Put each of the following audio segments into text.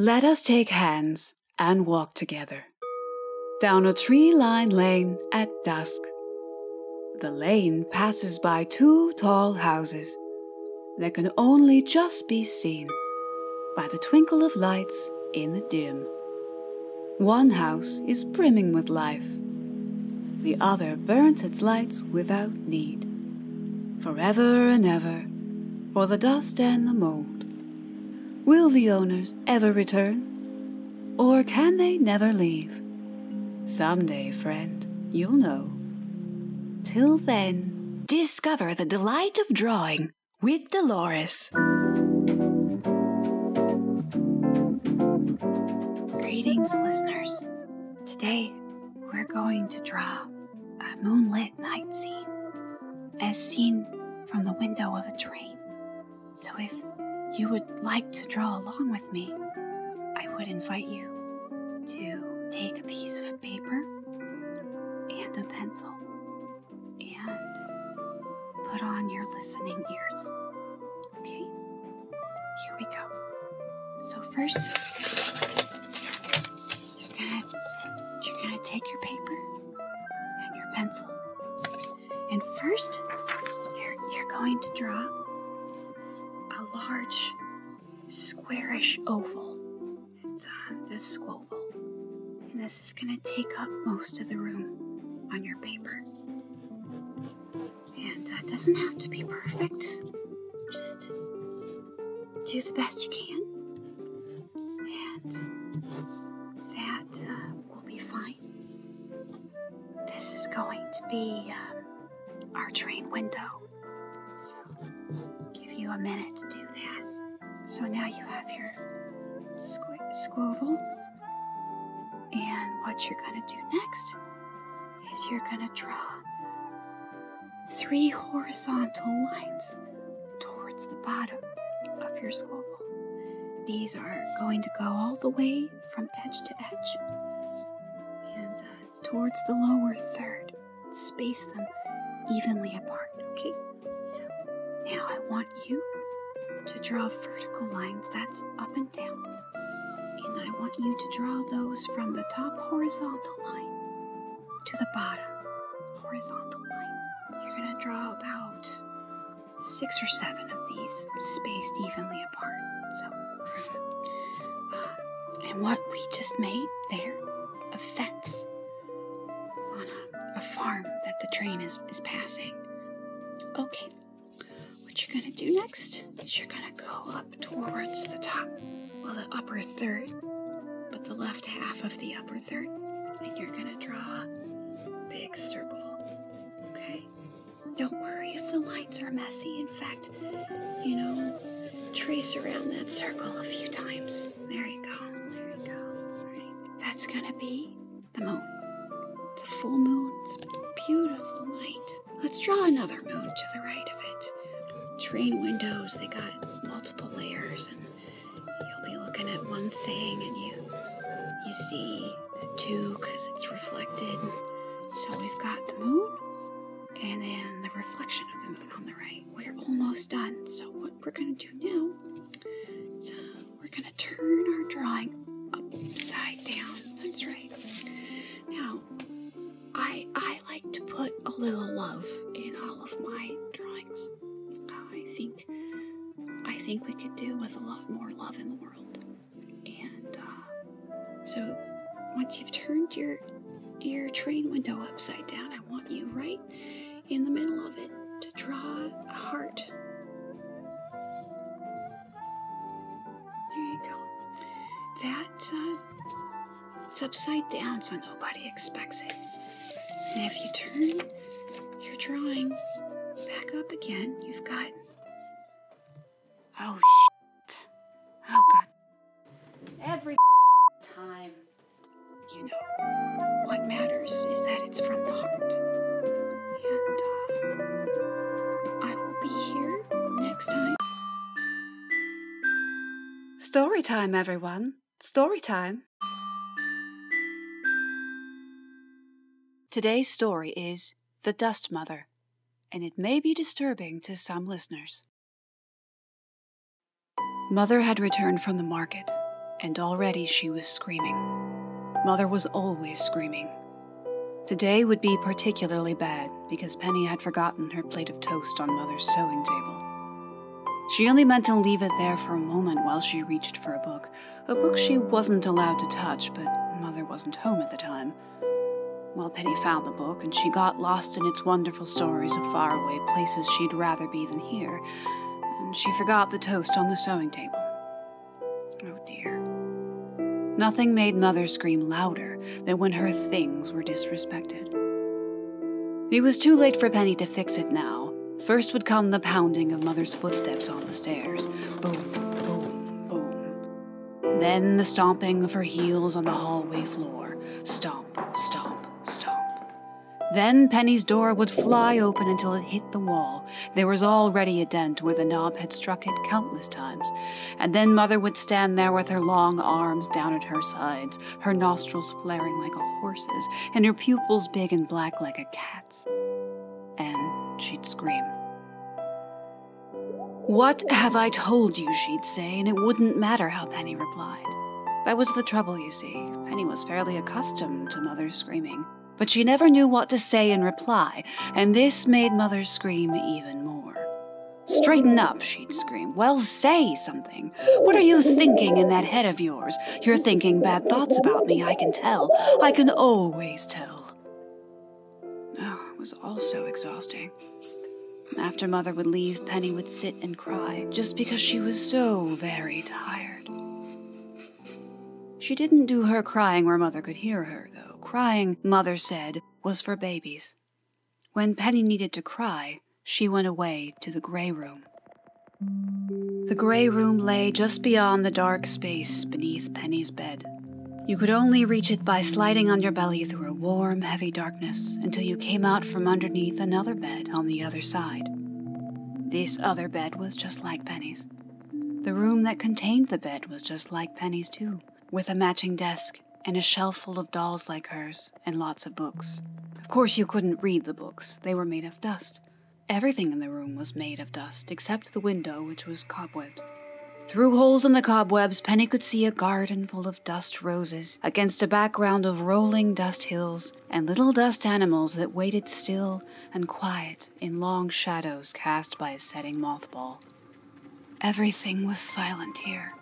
Let us take hands and walk together down a tree-lined lane at dusk. The lane passes by two tall houses that can only just be seen by the twinkle of lights in the dim. One house is brimming with life. The other burns its lights without need. Forever and ever, for the dust and the mold. Will the owners ever return? Or can they never leave? Someday, friend, you'll know. Till then, discover the delight of drawing with Dolores. Greetings, listeners. Today, we're going to draw a moonlit night scene, as seen from the window of a train. So if you would like to draw along with me, I would invite you to take a piece of paper and a pencil and put on your listening ears. Okay? Here we go. So first, you're gonna take your paper and your pencil. And first, you're going to draw a large, squarish oval. It's the squoval. And this is going to take up most of the room on your paper. And it doesn't have to be perfect. Just do the best you can. And that will be fine. This is going to be our train window. So, give you a minute to do that. So now you have your squoval, and what you're gonna do next is you're gonna draw three horizontal lines towards the bottom of your squoval. These are going to go all the way from edge to edge and towards the lower third. Space them evenly apart, okay? So, now I want you to draw vertical lines, that's up and down. And I want you to draw those from the top horizontal line to the bottom horizontal line. You're gonna draw about 6 or 7 of these spaced evenly apart. So, and what we just made there, a fence on a farm that the train is passing. Okay, what you're gonna do next is you're gonna go up towards the top, well, the upper third, but the left half of the upper third, and you're gonna draw a big circle, okay? Don't worry if the lines are messy. In fact, you know, trace around that circle a few times. There you go, all right. That's gonna be the moon. It's a full moon, it's a beautiful night. Let's draw another moon to the right of it. Train windows, they got multiple layers, and you'll be looking at one thing and you see the two because it's reflected. So we've got the moon and then the reflection of the moon on the right. We're almost done, so what we're gonna do now is we're gonna turn our drawing upside down, that's right. Now, I like to put a little love in all of my drawings. I think we could do with a lot more love in the world. And so once you've turned your train window upside down, I want you right in the middle of it to draw a heart. There you go. That it's upside down, so nobody expects it. And if you turn your drawing back up again, you've got... Oh, shit. Oh, God. Every time. You know, what matters is that it's from the heart. And I will be here next time. Story time, everyone. Story time. Today's story is The Dust Mother, and it may be disturbing to some listeners. Mother had returned from the market, and already she was screaming. Mother was always screaming. Today would be particularly bad because Penny had forgotten her plate of toast on Mother's sewing table. She only meant to leave it there for a moment while she reached for a book she wasn't allowed to touch, but Mother wasn't home at the time. Well, Penny found the book, and she got lost in its wonderful stories of faraway places she'd rather be than here, and she forgot the toast on the sewing table. Oh dear. Nothing made Mother scream louder than when her things were disrespected. It was too late for Penny to fix it now. First would come the pounding of Mother's footsteps on the stairs. Boom, boom, boom. Then the stomping of her heels on the hallway floor. Stomp, stomp. Then Penny's door would fly open until it hit the wall. There was already a dent where the knob had struck it countless times. And then Mother would stand there with her long arms down at her sides, her nostrils flaring like a horse's, and her pupils big and black like a cat's. And she'd scream. "What have I told you?" she'd say, and it wouldn't matter how Penny replied. That was the trouble, you see. Penny was fairly accustomed to Mother's screaming. But she never knew what to say in reply, and this made Mother scream even more. "Straighten up," she'd scream. "Well, say something. What are you thinking in that head of yours? You're thinking bad thoughts about me, I can tell. I can always tell." Oh, it was all so exhausting. After Mother would leave, Penny would sit and cry, just because she was so very tired. She didn't do her crying where Mother could hear her, though. Crying, Mother said, was for babies. When Penny needed to cry, she went away to the Grey Room. The Grey Room lay just beyond the dark space beneath Penny's bed. You could only reach it by sliding on your belly through a warm, heavy darkness until you came out from underneath another bed on the other side. This other bed was just like Penny's. The room that contained the bed was just like Penny's too, with a matching desk and a shelf full of dolls like hers, and lots of books. Of course you couldn't read the books, they were made of dust. Everything in the room was made of dust, except the window, which was cobwebs. Through holes in the cobwebs, Penny could see a garden full of dust roses, against a background of rolling dust hills, and little dust animals that waited still and quiet in long shadows cast by a setting mothball. Everything was silent here,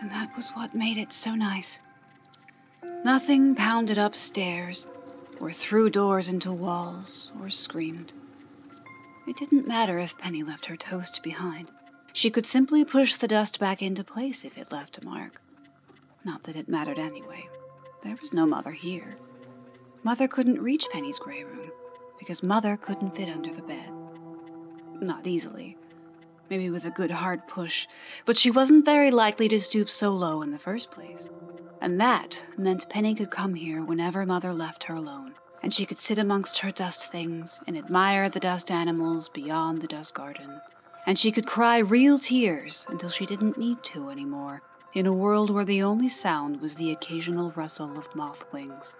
and that was what made it so nice. Nothing pounded upstairs, or through doors into walls, or screamed. It didn't matter if Penny left her toast behind. She could simply push the dust back into place if it left a mark. Not that it mattered anyway. There was no Mother here. Mother couldn't reach Penny's Grey Room, because Mother couldn't fit under the bed. Not easily. Maybe with a good hard push, but she wasn't very likely to stoop so low in the first place. And that meant Penny could come here whenever Mother left her alone, and she could sit amongst her dust things and admire the dust animals beyond the dust garden. And she could cry real tears until she didn't need to anymore, in a world where the only sound was the occasional rustle of moth wings.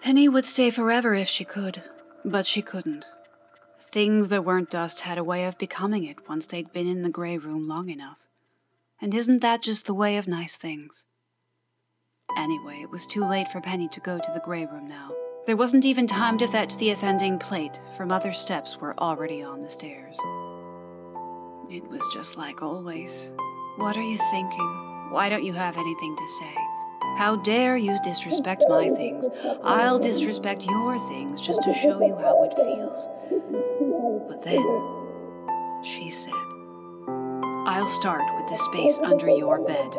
Penny would stay forever if she could, but she couldn't. Things that weren't dust had a way of becoming it once they'd been in the Grey Room long enough. And isn't that just the way of nice things? Anyway, it was too late for Penny to go to the Grey Room now. There wasn't even time to fetch the offending plate, for Mother's steps were already on the stairs. It was just like always. "What are you thinking? Why don't you have anything to say? How dare you disrespect my things? I'll disrespect your things just to show you how it feels." But then, she said, "I'll start with the space under your bed."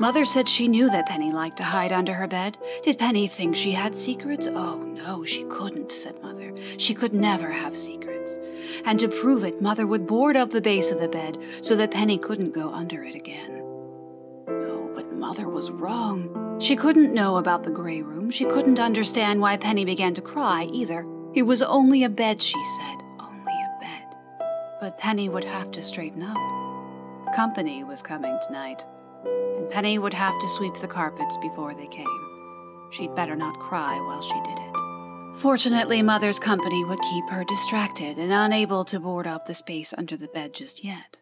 Mother said she knew that Penny liked to hide under her bed. Did Penny think she had secrets? Oh, no, she couldn't, said Mother. She could never have secrets. And to prove it, Mother would board up the base of the bed so that Penny couldn't go under it again. No, but Mother was wrong. She couldn't know about the Grey Room. She couldn't understand why Penny began to cry, either. It was only a bed, she said. Only a bed. But Penny would have to straighten up. Company was coming tonight. Penny would have to sweep the carpets before they came. She'd better not cry while she did it. Fortunately, Mother's company would keep her distracted and unable to board up the space under the bed just yet.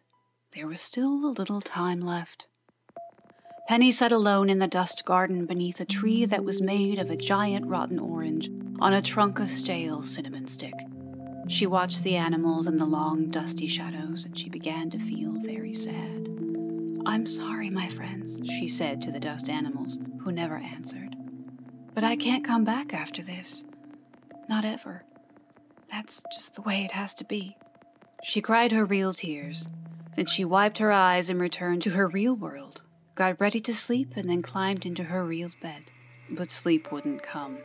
There was still a little time left. Penny sat alone in the dust garden beneath a tree that was made of a giant rotten orange on a trunk of stale cinnamon stick. She watched the animals in the long, dusty shadows, and she began to feel very sad. "I'm sorry, my friends," she said to the dust animals, who never answered. "But I can't come back after this. Not ever. That's just the way it has to be." She cried her real tears, and she wiped her eyes and returned to her real world, got ready to sleep, and then climbed into her real bed. But sleep wouldn't come.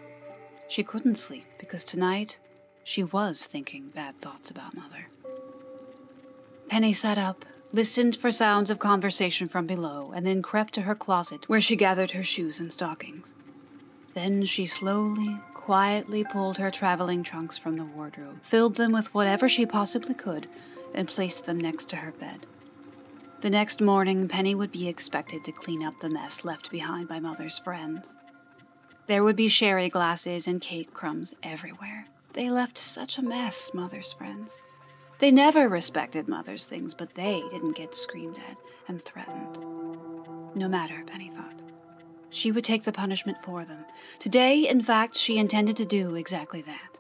She couldn't sleep because tonight she was thinking bad thoughts about Mother. Penny sat up, listened for sounds of conversation from below, and then crept to her closet where she gathered her shoes and stockings. Then she slowly, quietly pulled her traveling trunks from the wardrobe, filled them with whatever she possibly could, and placed them next to her bed. The next morning, Penny would be expected to clean up the mess left behind by Mother's friends. There would be sherry glasses and cake crumbs everywhere. They left such a mess, Mother's friends. They never respected Mother's things, but they didn't get screamed at and threatened. No matter, Penny thought. She would take the punishment for them. Today, in fact, she intended to do exactly that.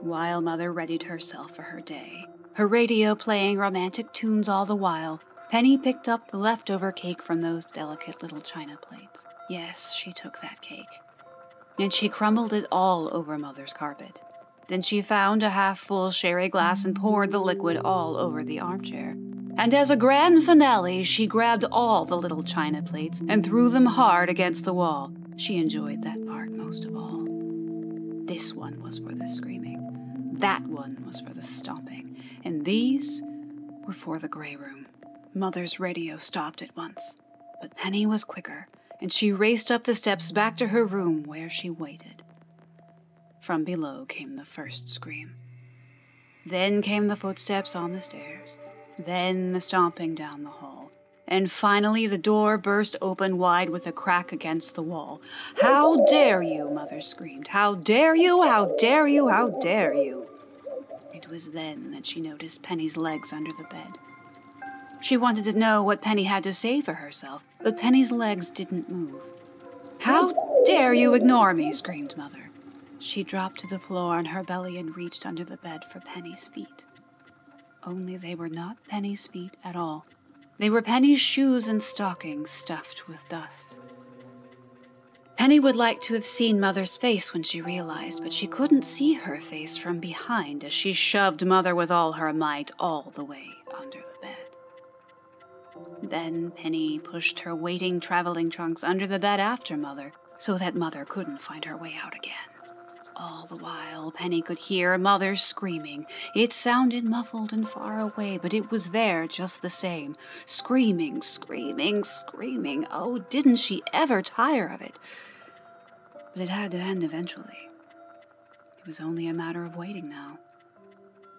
While Mother readied herself for her day, her radio playing romantic tunes all the while, Penny picked up the leftover cake from those delicate little china plates. Yes, she took that cake. And she crumbled it all over Mother's carpet. Then she found a half-full sherry glass and poured the liquid all over the armchair. And as a grand finale, she grabbed all the little china plates and threw them hard against the wall. She enjoyed that part most of all. This one was for the screaming, that one was for the stomping, and these were for the gray room. Mother's radio stopped at once, but Penny was quicker, and she raced up the steps back to her room where she waited. From below came the first scream. Then came the footsteps on the stairs. Then the stomping down the hall. And finally, the door burst open wide with a crack against the wall. "How dare you!" Mother screamed. "How dare you! How dare you! How dare you!" It was then that she noticed Penny's legs under the bed. She wanted to know what Penny had to say for herself, but Penny's legs didn't move. "How dare you ignore me!" screamed Mother. She dropped to the floor on her belly and reached under the bed for Penny's feet. Only they were not Penny's feet at all. They were Penny's shoes and stockings stuffed with dust. Penny would like to have seen Mother's face when she realized, but she couldn't see her face from behind as she shoved Mother with all her might all the way under the bed. Then Penny pushed her waiting traveling trunks under the bed after Mother, so that Mother couldn't find her way out again. All the while, Penny could hear Mother screaming. It sounded muffled and far away, but it was there just the same. Screaming, screaming, screaming. Oh, didn't she ever tire of it? But it had to end eventually. It was only a matter of waiting now.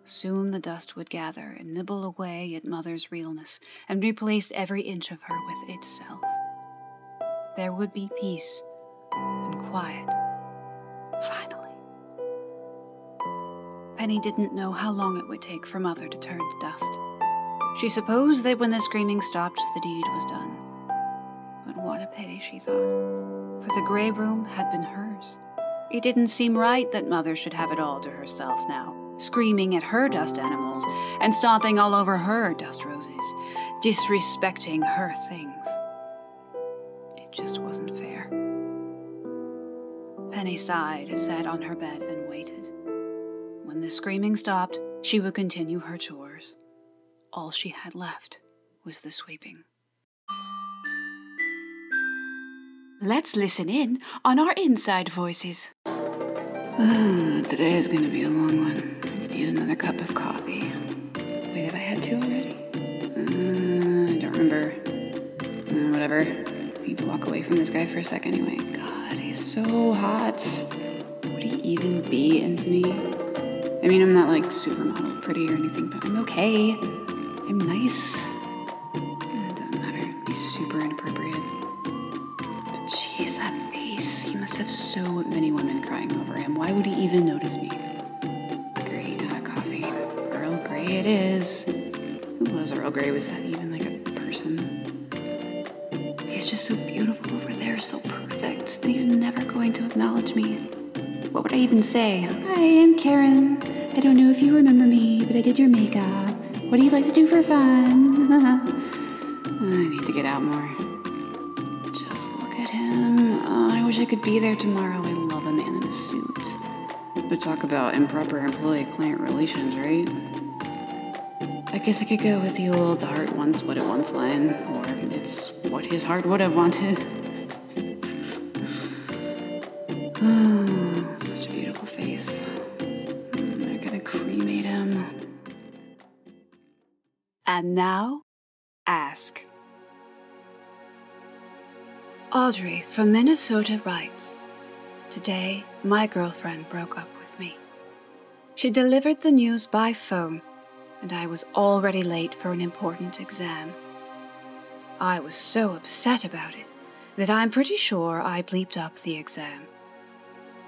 Soon the dust would gather and nibble away at Mother's realness and replace every inch of her with itself. There would be peace and quiet. Finally. Penny didn't know how long it would take for Mother to turn to dust. She supposed that when the screaming stopped, the deed was done. But what a pity, she thought, for the gray room had been hers. It didn't seem right that Mother should have it all to herself now, screaming at her dust animals and stomping all over her dust roses, disrespecting her things. It just wasn't fair. Penny sighed, sat on her bed, and waited. When the screaming stopped, she would continue her chores. All she had left was the sweeping. Let's listen in on our inside voices. Today is going to be a long one. I could use another cup of coffee. Wait, have I had two already? I don't remember. Whatever. I need to walk away from this guy for a sec anyway. God, he's so hot. Would he even be into me? I mean, I'm not like supermodel pretty or anything, but I'm okay. I'm nice. It doesn't matter. He's super inappropriate. But jeez, that face. He must have so many women crying over him. Why would he even notice me? Great, hot coffee. Earl Grey it is. Who was Earl Grey? Was that even like a person? He's just so beautiful. beautiful over there, so perfect, and he's never going to acknowledge me. What would I even say? Hi, I'm Karen. I don't know if you remember me, but I did your makeup. What do you like to do for fun? I need to get out more. Just look at him. I wish I could be there tomorrow. I love a man in a suit. But talk about improper employee-client relations, right? I guess I could go with the old "the heart wants what it wants" line, or it's what his heart would have wanted. Such a beautiful face. They're gonna cremate him. And now, ask. Audrey from Minnesota writes, "Today, my girlfriend broke up with me. She delivered the news by phone, and I was already late for an important exam. I was so upset about it that I'm pretty sure I bleeped up the exam.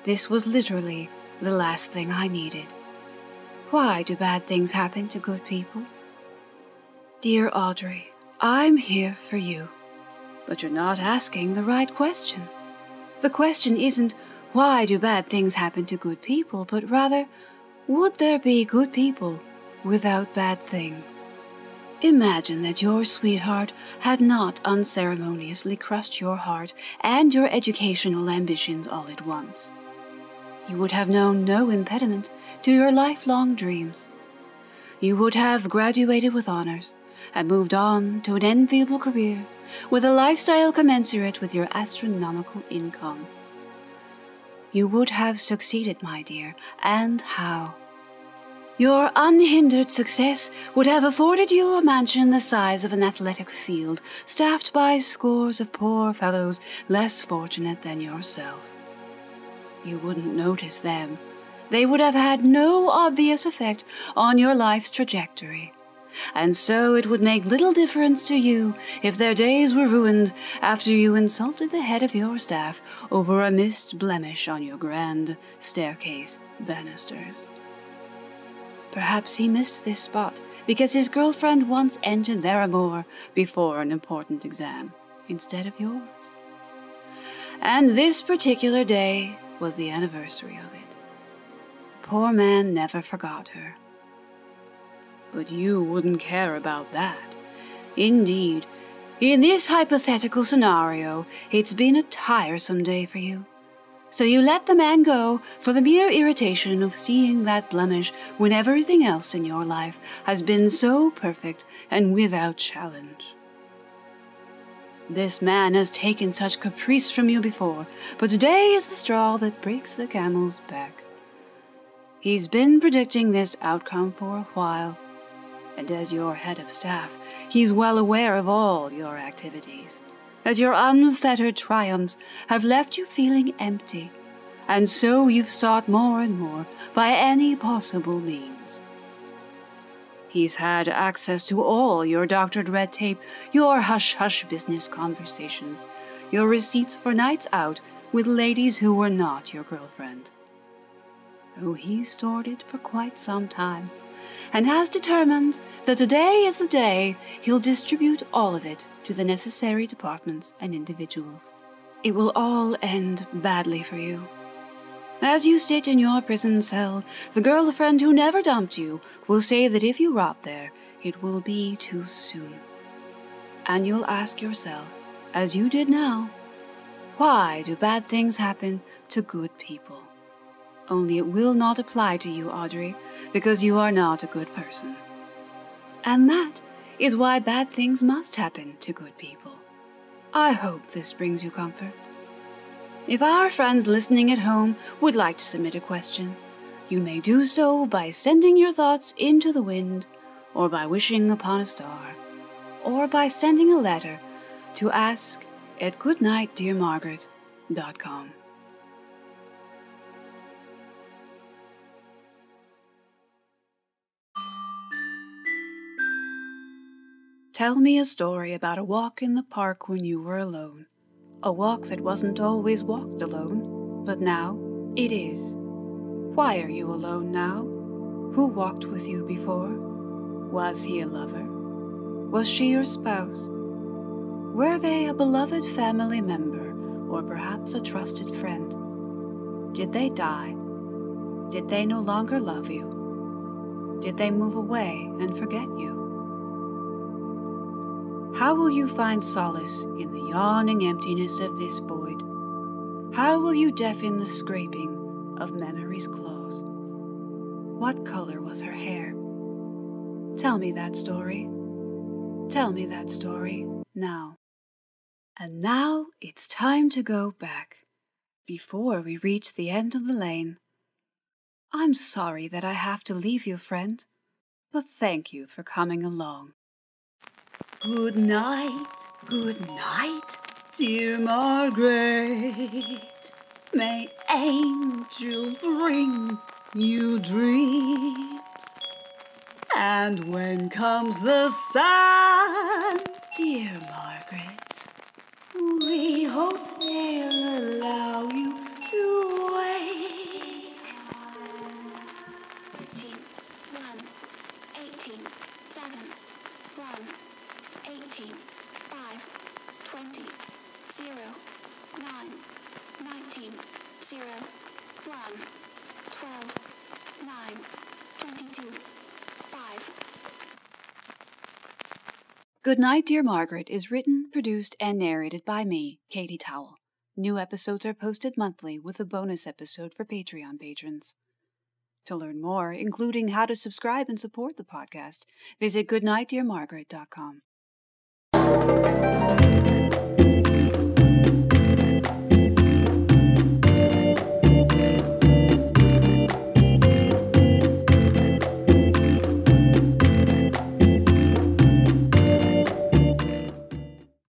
This was literally the last thing I needed. Why do bad things happen to good people? Dear Audrey, I'm here for you, but you're not asking the right question. The question isn't, why do bad things happen to good people, but rather, would there be good people without bad things? Imagine that your sweetheart had not unceremoniously crushed your heart and your educational ambitions all at once. You would have known no impediment to your lifelong dreams. You would have graduated with honors and moved on to an enviable career with a lifestyle commensurate with your astronomical income. You would have succeeded, my dear, and how? Your unhindered success would have afforded you a mansion the size of an athletic field, staffed by scores of poor fellows less fortunate than yourself. You wouldn't notice them. They would have had no obvious effect on your life's trajectory. And so it would make little difference to you if their days were ruined after you insulted the head of your staff over a missed blemish on your grand staircase banisters. Perhaps he missed this spot because his girlfriend once entered their amour before an important exam instead of yours. And this particular day was the anniversary of it. The poor man never forgot her. But you wouldn't care about that. Indeed, in this hypothetical scenario, it's been a tiresome day for you. So you let the man go for the mere irritation of seeing that blemish when everything else in your life has been so perfect and without challenge. This man has taken such caprice from you before, but today is the straw that breaks the camel's back. He's been predicting this outcome for a while, and as your head of staff, he's well aware of all your activities, that your unfettered triumphs have left you feeling empty, and so you've sought more and more by any possible means. He's had access to all your doctored red tape, your hush-hush business conversations, your receipts for nights out with ladies who were not your girlfriend. Oh, he stored it for quite some time, and has determined that today is the day he'll distribute all of it to the necessary departments and individuals. It will all end badly for you. As you sit in your prison cell, the girlfriend who never dumped you will say that if you rot there, it will be too soon. And you'll ask yourself, as you did now, why do bad things happen to good people? Only it will not apply to you, Audrey, because you are not a good person. And that is why bad things must happen to good people. I hope this brings you comfort. If our friends listening at home would like to submit a question, you may do so by sending your thoughts into the wind, or by wishing upon a star, or by sending a letter to ask@goodnightdearmargaret.com. Tell me a story about a walk in the park when you were alone. A walk that wasn't always walked alone, but now it is. Why are you alone now? Who walked with you before? Was he a lover? Was she your spouse? Were they a beloved family member, or perhaps a trusted friend? Did they die? Did they no longer love you? Did they move away and forget you? How will you find solace in the yawning emptiness of this void? How will you deafen the scraping of memory's claws? What color was her hair? Tell me that story. Tell me that story now. And now it's time to go back, before we reach the end of the lane. I'm sorry that I have to leave you, friend, but thank you for coming along. Good night, dear Margaret. May angels bring you dreams. And when comes the sun, dear Margaret, we hope they'll allow you to wake. 13, 1, 18, 7, 1, 18, 5, 20, 0, 9, 19, 0, 1, 12, 9, 22. Goodnight, Dear Margaret is written, produced, and narrated by me, Katy Towell. New episodes are posted monthly with a bonus episode for Patreon patrons. To learn more, including how to subscribe and support the podcast, visit goodnightdearmargaret.com.